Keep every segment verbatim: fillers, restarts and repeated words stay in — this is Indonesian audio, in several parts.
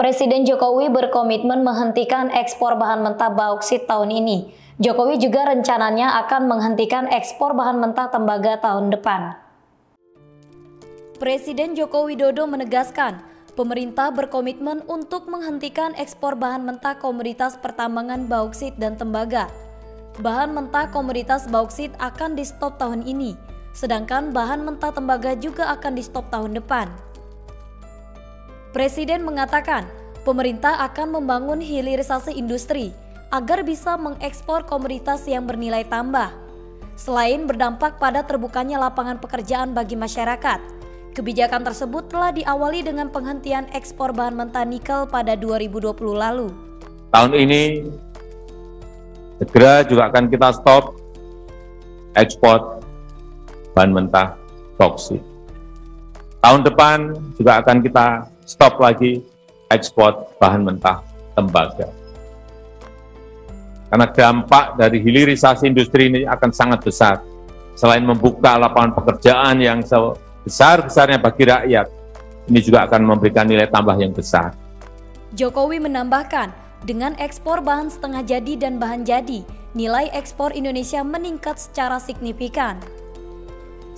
Presiden Jokowi berkomitmen menghentikan ekspor bahan mentah bauksit tahun ini. Jokowi juga rencananya akan menghentikan ekspor bahan mentah tembaga tahun depan. Presiden Joko Widodo menegaskan, pemerintah berkomitmen untuk menghentikan ekspor bahan mentah komoditas pertambangan bauksit dan tembaga. Bahan mentah komoditas bauksit akan di-stop tahun ini, sedangkan bahan mentah tembaga juga akan di-stop tahun depan. Presiden mengatakan, pemerintah akan membangun hilirisasi industri agar bisa mengekspor komoditas yang bernilai tambah. Selain berdampak pada terbukanya lapangan pekerjaan bagi masyarakat, kebijakan tersebut telah diawali dengan penghentian ekspor bahan mentah nikel pada dua ribu dua puluh lalu. Tahun ini segera juga akan kita stop ekspor bahan mentah bauksit. Tahun depan juga akan kita stop lagi ekspor bahan mentah tembaga. Karena dampak dari hilirisasi industri ini akan sangat besar. Selain membuka lapangan pekerjaan yang sebesar-besarnya bagi rakyat, ini juga akan memberikan nilai tambah yang besar. Jokowi menambahkan, dengan ekspor bahan setengah jadi dan bahan jadi, nilai ekspor Indonesia meningkat secara signifikan.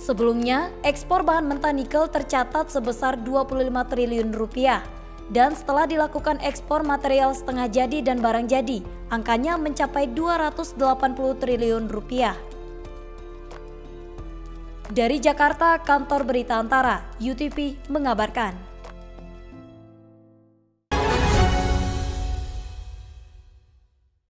Sebelumnya, ekspor bahan mentah nikel tercatat sebesar dua puluh lima triliun rupiah, dan setelah dilakukan ekspor material setengah jadi dan barang jadi, angkanya mencapai dua ratus delapan puluh triliun rupiah. Dari Jakarta, kantor berita Antara, U T P mengabarkan.